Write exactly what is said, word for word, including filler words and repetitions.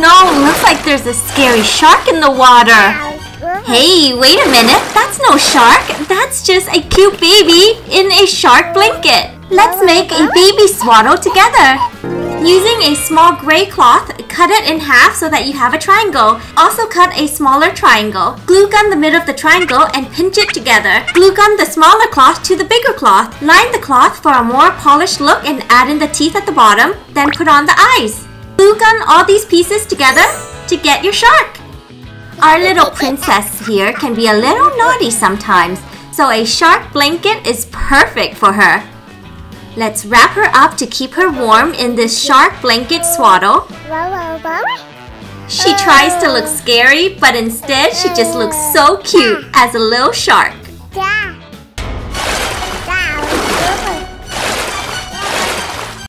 no, looks like there's a scary shark in the water. Hey, wait a minute, that's no shark. That's just a cute baby in a shark blanket. Let's make a baby swaddle together. Using a small gray cloth, cut it in half so that you have a triangle. Also cut a smaller triangle. Glue gun the middle of the triangle and pinch it together. Glue gun the smaller cloth to the bigger cloth. Line the cloth for a more polished look and add in the teeth at the bottom, then put on the eyes. Glue gun all these pieces together to get your shark. Our little princess here can be a little naughty sometimes, so a shark blanket is perfect for her. Let's wrap her up to keep her warm in this shark blanket swaddle. She tries to look scary, but instead she just looks so cute as a little shark.